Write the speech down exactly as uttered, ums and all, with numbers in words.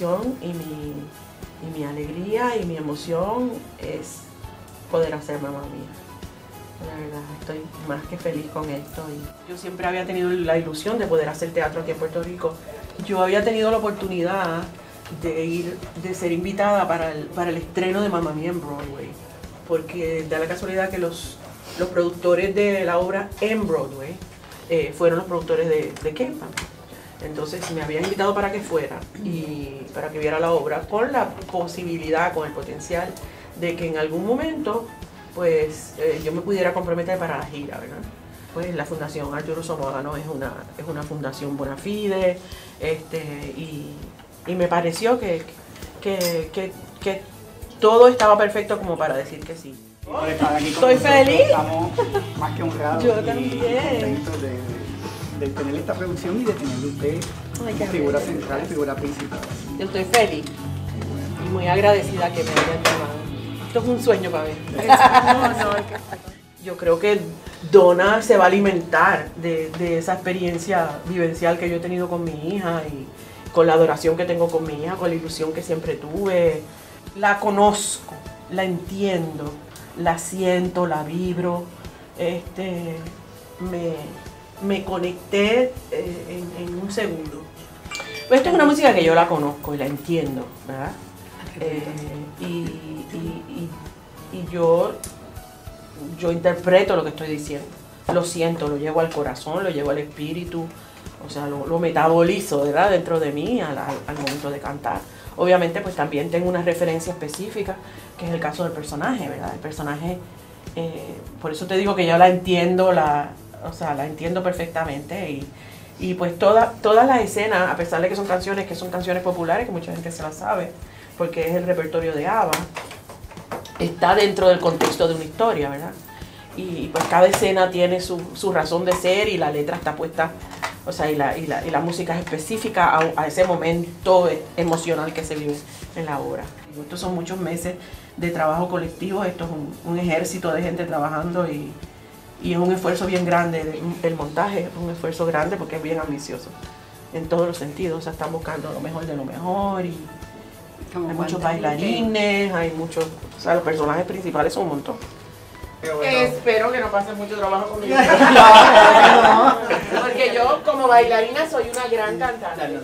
ilusión y mi, y mi alegría y mi emoción es poder hacer Mamma Mia. La verdad, estoy más que feliz con esto. Y yo siempre había tenido la ilusión de poder hacer teatro aquí en Puerto Rico. Yo había tenido la oportunidad de ir, de ser invitada para el, para el estreno de Mamma Mia en Broadway, porque da la casualidad que los, los productores de la obra en Broadway eh, fueron los productores de, de K-Pop. Entonces me habían invitado para que fuera y para que viera la obra, con la posibilidad, con el potencial de que en algún momento pues eh, yo me pudiera comprometer para la gira, ¿verdad? Pues la Fundación Arturo Somogano es una, es una fundación bona fide, este, y, y me pareció que, que, que, que todo estaba perfecto como para decir que sí. Estoy feliz. Estamos más que honrados. Yo también. Contentos de, de tener esta producción y de tener usted como figura central y figura principal. Yo estoy feliz y muy agradecida que me hayan llamado. Esto es un sueño para mí. No, no, yo creo que Dona se va a alimentar de, de esa experiencia vivencial que yo he tenido con mi hija y con la adoración que tengo con mi hija, con la ilusión que siempre tuve. La conozco, la entiendo, la siento, la vibro. Este, me, me conecté en, en un segundo. Esto es una música que yo la conozco y la entiendo, ¿verdad? Eh, y, y, y, y yo... Yo interpreto lo que estoy diciendo, lo siento, lo llevo al corazón, lo llevo al espíritu, o sea, lo, lo metabolizo, ¿verdad?, dentro de mí al, al momento de cantar. Obviamente, pues también tengo una referencia específica, que es el caso del personaje, ¿verdad? El personaje, eh, por eso te digo que yo la entiendo, la, o sea, la entiendo perfectamente y, y pues toda, todas las escenas, a pesar de que son canciones, que son canciones populares, que mucha gente se las sabe, porque es el repertorio de Ava, está dentro del contexto de una historia, ¿verdad? Y pues cada escena tiene su, su razón de ser y la letra está puesta, o sea, y la, y la, y la música es específica a, a ese momento emocional que se vive en la obra. Estos son muchos meses de trabajo colectivo, esto es un, un ejército de gente trabajando y, y es un esfuerzo bien grande. El montaje es un esfuerzo grande porque es bien ambicioso en todos los sentidos, o sea, están buscando lo mejor de lo mejor y... Hay muchos bailarines, hay muchos, o sea, los personajes principales son un montón. Bueno. Espero que no pase mucho trabajo conmigo. No, no, no. Porque yo como bailarina soy una gran cantante.